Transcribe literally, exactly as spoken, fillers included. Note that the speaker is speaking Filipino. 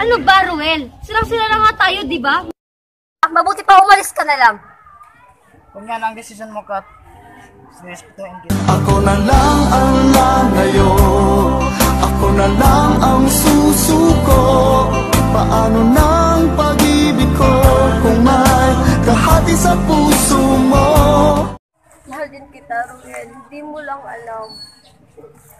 Ano ba, Ruel? Silang-sila na nga tayo, di ba? Mabuti pa umalis ka na lang. Kung yan ang decision mo, Kat, sinispetuhin kita. Ako na lang ang lalayo, ako na lang ang susuko. Paano ng pag-ibig ko kung may kahati sa puso mo? Mahal din kita, Ruel. Hindi mo lang alam.